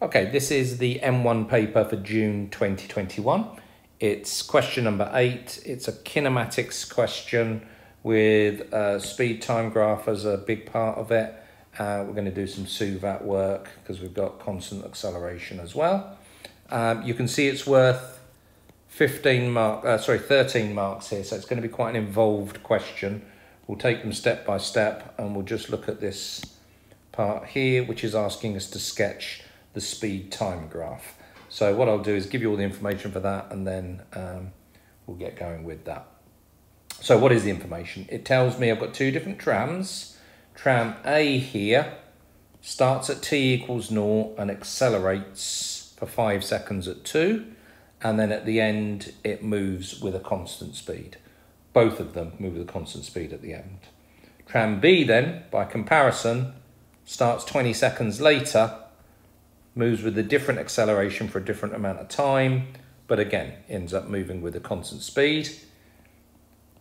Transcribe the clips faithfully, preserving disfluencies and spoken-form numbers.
Okay, this is the M one paper for June twenty twenty-one. It's question number eight. It's a kinematics question with a speed time graph as a big part of it. Uh, we're going to do some SUVAT work because we've got constant acceleration as well. Um, you can see it's worth fifteen mark, uh, sorry, thirteen marks here, so it's going to be quite an involved question. We'll take them step by step and we'll just look at this part here, which is asking us to sketch the speed time graph. So what I'll do is give you all the information for that, and then um, we'll get going with that. So what is the information? It tells me I've got two different trams. Tram A here starts at t equals naught and accelerates for five seconds at two, and then at the end it moves with a constant speed. Both of them move with a constant speed at the end. Tram B then, by comparison, starts twenty seconds later, moves with a different acceleration for a different amount of time, but again, ends up moving with a constant speed.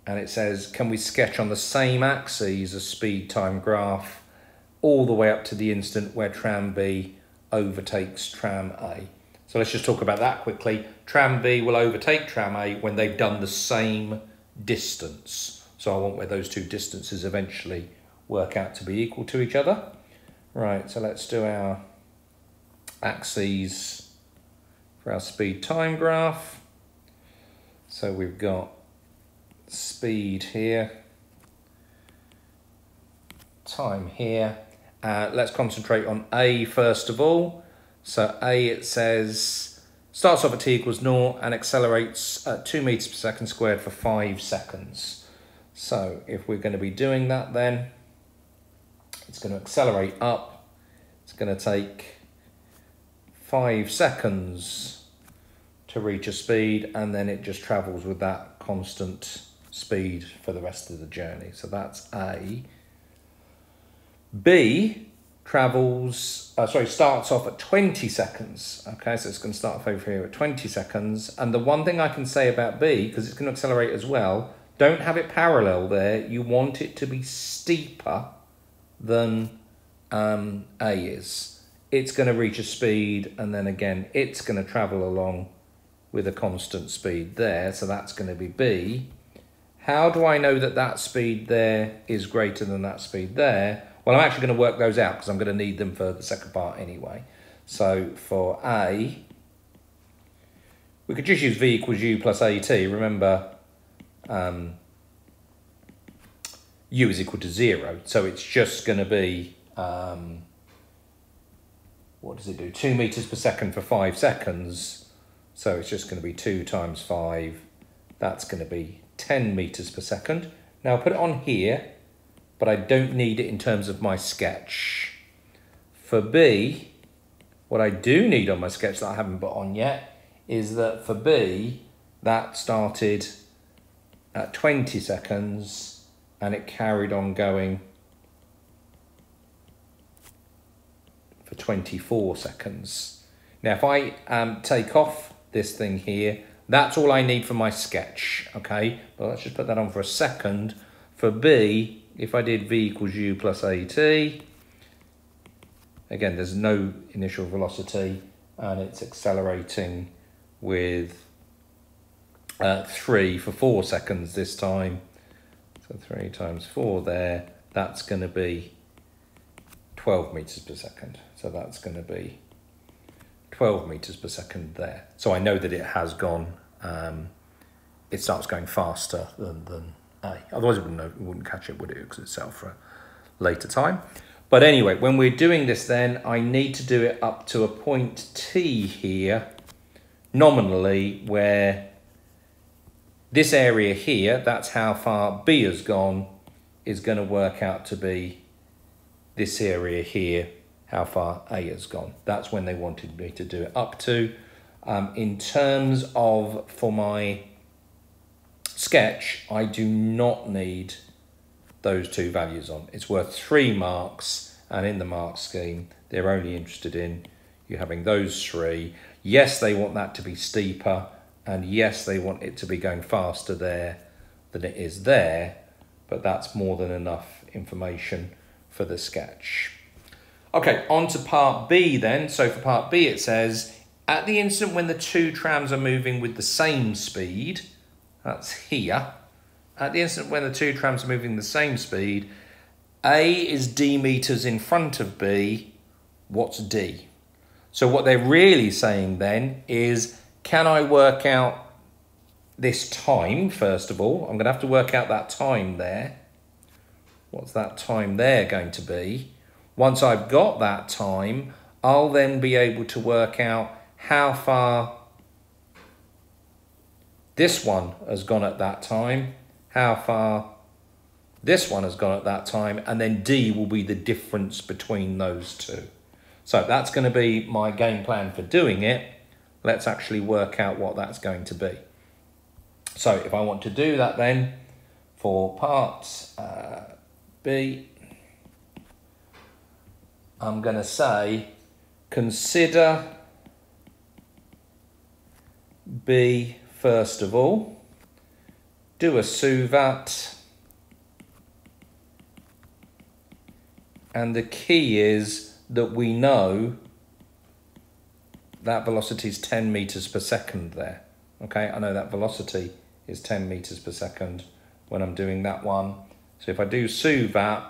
And it says, can we sketch on the same axes a speed time graph all the way up to the instant where tram B overtakes tram A? So let's just talk about that quickly. Tram B will overtake tram A when they've done the same distance. So I want where those two distances eventually work out to be equal to each other. Right, so let's do our axes for our speed time graph. So we've got speed here, time here. Uh, let's concentrate on A first of all. So A, it says, starts off at t equals naught and accelerates at two meters per second squared for five seconds. So if we're going to be doing that, then it's going to accelerate up. It's going to take five seconds to reach a speed, and then it just travels with that constant speed for the rest of the journey. So that's A. B travels, uh, sorry, starts off at twenty seconds. Okay, so it's going to start off over here at twenty seconds. And the one thing I can say about B, because it's going to accelerate as well, don't have it parallel there. You want it to be steeper than um, A is. It's going to reach a speed, and then again, it's going to travel along with a constant speed there. So that's going to be B. How do I know that that speed there is greater than that speed there? Well, I'm actually going to work those out because I'm going to need them for the second part anyway. So for A, we could just use V equals U plus AT. Remember, um, U is equal to zero. So it's just going to be... Um, what does it do? Two meters per second for five seconds. So it's just going to be two times five. That's going to be ten meters per second. Now I'll put it on here, but I don't need it in terms of my sketch. For B, what I do need on my sketch that I haven't put on yet is that for B, that started at twenty seconds and it carried on going for twenty-four seconds. Now, if I um, take off this thing here, that's all I need for my sketch, okay? Well, let's just put that on for a second. For B, if I did V equals U plus AT, again, there's no initial velocity, and it's accelerating with uh, three for four seconds this time. So three times four there, that's gonna be twelve meters per second. So that's going to be twelve meters per second there. So I know that it has gone, um, it starts going faster than, than A. Otherwise it wouldn't, it wouldn't catch it, would it? Because it's set for a later time. But anyway, when we're doing this then, I need to do it up to a point T here, nominally, where this area here, that's how far B has gone, is going to work out to be this area here, how far A has gone. That's when they wanted me to do it up to. Um, in terms of, for my sketch, I do not need those two values on. It's worth three marks, and in the mark scheme, they're only interested in you having those three. Yes, they want that to be steeper, and yes, they want it to be going faster there than it is there, but that's more than enough information for the sketch. Okay, on to part B then. So for part B it says, at the instant when the two trams are moving with the same speed, that's here, at the instant when the two trams are moving the same speed, A is D meters in front of B, what's D? So what they're really saying then is, can I work out this time, first of all? I'm gonna have to work out that time there. What's that time there going to be? Once I've got that time, I'll then be able to work out how far this one has gone at that time, how far this one has gone at that time, and then D will be the difference between those two. So that's going to be my game plan for doing it. Let's actually work out what that's going to be. So if I want to do that then, for part uh, B, I'm going to say, consider B first of all, do a SUVAT, and the key is that we know that velocity is ten meters per second there. Okay, I know that velocity is ten meters per second when I'm doing that one. So if I do SUVAT,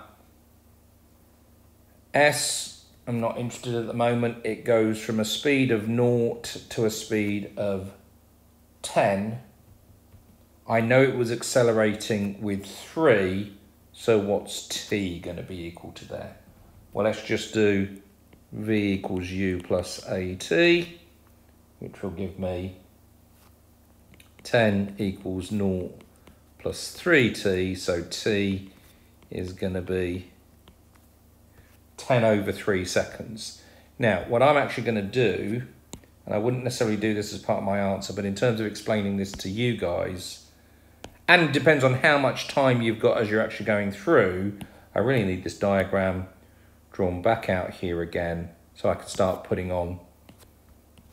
S, I'm not interested at the moment, it goes from a speed of naught to a speed of ten. I know it was accelerating with three, so what's T going to be equal to there? Well, let's just do V equals U plus AT, which will give me ten equals naught plus three T, so T is going to be ten over three seconds. Now, what I'm actually going to do, and I wouldn't necessarily do this as part of my answer, but in terms of explaining this to you guys, and it depends on how much time you've got as you're actually going through, I really need this diagram drawn back out here again, so I can start putting on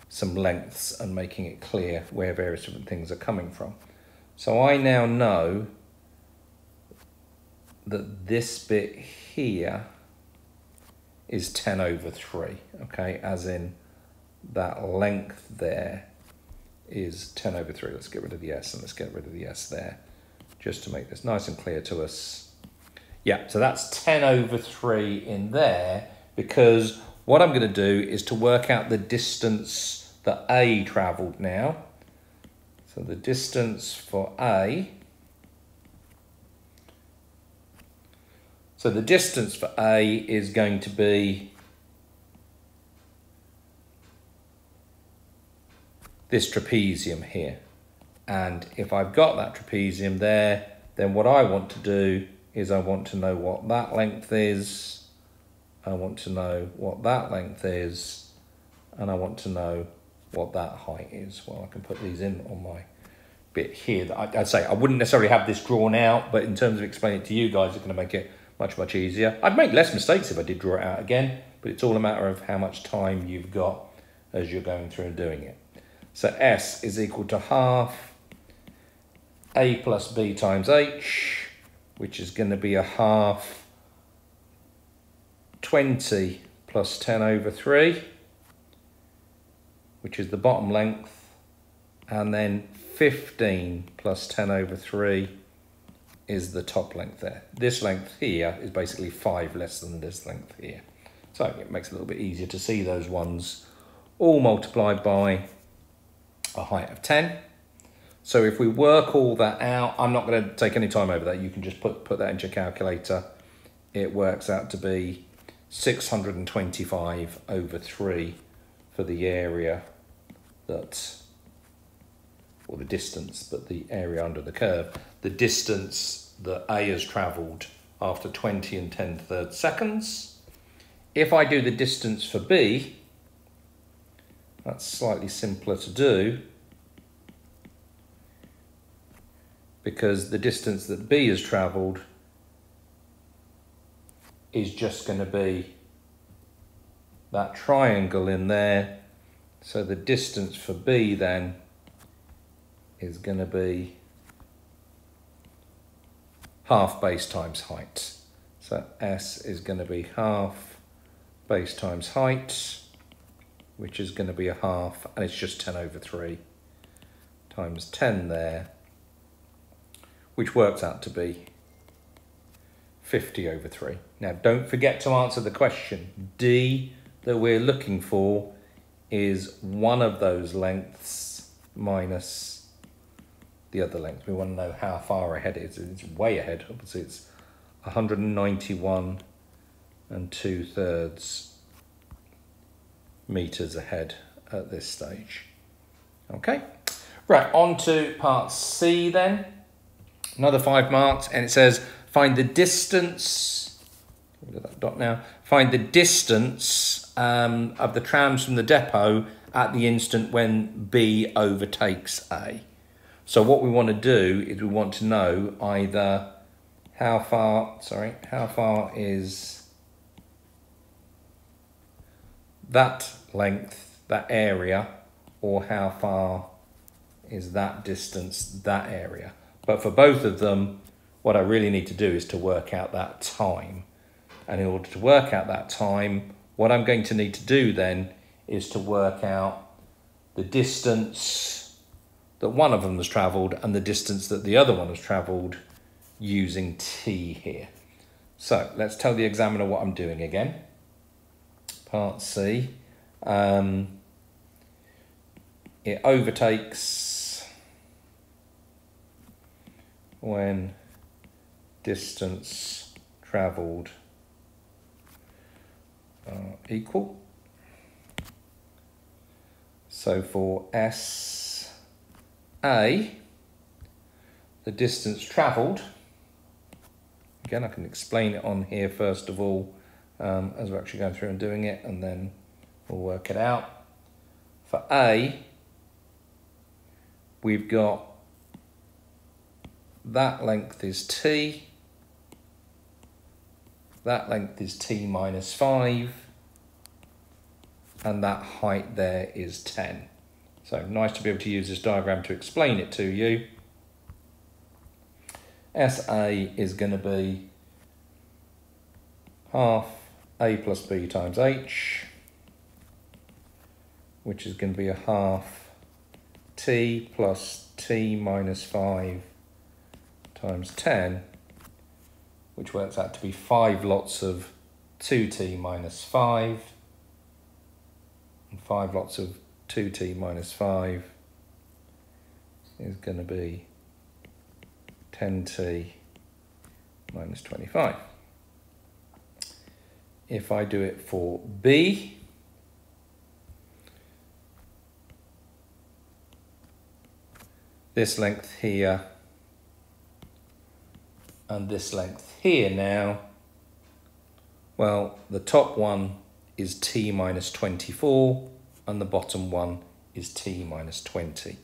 some lengths and making it clear where various different things are coming from. So I now know that this bit here is ten over three, okay, as in that length there is ten over three. Let's get rid of the S and let's get rid of the S there, just to make this nice and clear to us. Yeah, so that's ten over three in there, because what I'm going to do is to work out the distance that A travelled now. So the distance for A, so the distance for A is going to be this trapezium here. And if I've got that trapezium there, then what I want to do is I want to know what that length is, I want to know what that length is, and I want to know what that height is. Well, I can put these in on my bit here. That I'd say I wouldn't necessarily have this drawn out, but in terms of explaining it to you guys, it's going to make it much, much easier. I'd make less mistakes if I did draw it out again, but it's all a matter of how much time you've got as you're going through and doing it. So S is equal to half A plus B times H, which is going to be a half twenty plus ten over three, which is the bottom length, and then fifteen plus ten over three is the top length there. This length here is basically five less than this length here. So it makes it a little bit easier to see those ones, all multiplied by a height of ten. So if we work all that out, I'm not going to take any time over that. You can just put, put that into your calculator. It works out to be six hundred twenty-five over three for the area that, or the distance, but the area under the curve, the distance that A has travelled after twenty and ten third seconds. If I do the distance for B, that's slightly simpler to do, because the distance that B has travelled is just going to be that triangle in there. So the distance for B then is going to be half base times height. So S is going to be half base times height, which is going to be a half, and it's just ten over three times ten there, which works out to be fifty over three. Now, don't forget to answer the question. D that we're looking for is one of those lengths minus the other length. We want to know how far ahead it is. It's way ahead. Obviously, it's one hundred ninety-one and two-thirds meters ahead at this stage. Okay. Right, on to part C then. Another five marks, and it says, find the distance, look at that dot now, find the distance um, of the trams from the depot at the instant when B overtakes A. So what we want to do is we want to know either how far, sorry, how far is that length, that area, or how far is that distance, that area. But for both of them, what I really need to do is to work out that time. And in order to work out that time, what I'm going to need to do then is to work out the distance that one of them has travelled and the distance that the other one has travelled using T here. So let's tell the examiner what I'm doing again. Part C. Um, it overtakes when distance travelled are equal. So for S A, the distance travelled, again I can explain it on here first of all, um, as we're actually going through and doing it, and then we'll work it out. For A, we've got that length is T, that length is T minus five, and that height there is ten. So nice to be able to use this diagram to explain it to you. S A is going to be half A plus B times H, which is going to be a half T plus T minus five times ten, which works out to be five lots of two t minus five, and five lots of two t minus five is going to be ten t minus twenty-five. If I do it for B, this length here and this length here now, well, the top one is t minus twenty-four and the bottom one is t minus twenty.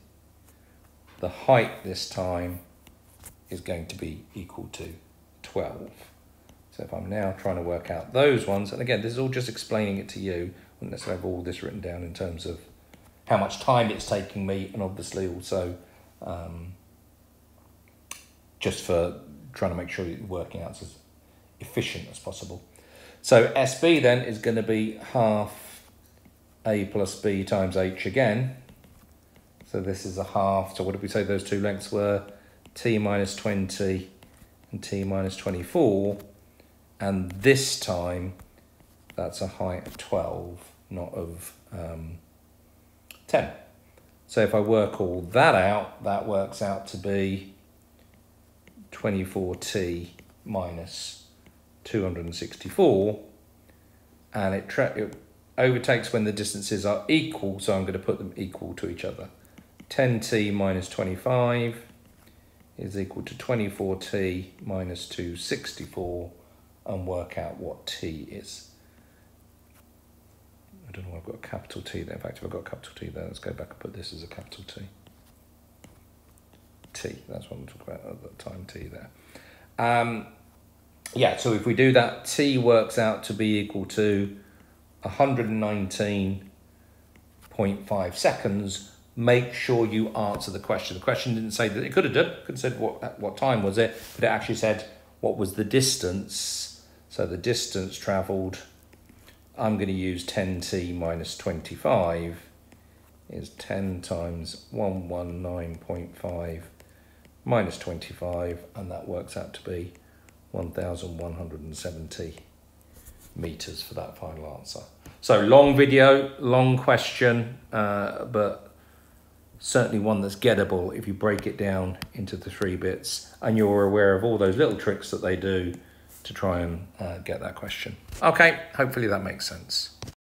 The height this time is going to be equal to twelve. So if I'm now trying to work out those ones, and again, this is all just explaining it to you, and let's have all this written down in terms of how much time it's taking me, and obviously also um, just for trying to make sure you're working out as efficient as possible. So S B then is going to be half A plus B times H again. So this is a half. So what did we say those two lengths were? T minus twenty and T minus twenty-four. And this time, that's a height of twelve, not of um, ten. So if I work all that out, that works out to be twenty-four t minus two hundred sixty-four, and it, tra it overtakes when the distances are equal, so I'm going to put them equal to each other. ten t minus twenty-five is equal to twenty-four t minus two hundred sixty-four, and work out what t is. I don't know why I've got a capital T there. In fact, if I've got a capital T there, let's go back and put this as a capital T. T, that's what I'm talking about at that time, T there. Um, yeah, so if we do that, T works out to be equal to one hundred nineteen point five seconds. Make sure you answer the question. The question didn't say that it could have done, it could have said what, what time was it, but it actually said what was the distance. So the distance travelled I'm going to use ten T minus twenty-five is ten times one hundred nineteen point five minus twenty-five, and that works out to be one thousand one hundred seventy meters for that final answer. So long video, long question, uh, but certainly one that's gettable if you break it down into the three bits and you're aware of all those little tricks that they do to try and uh, get that question. Okay, hopefully that makes sense.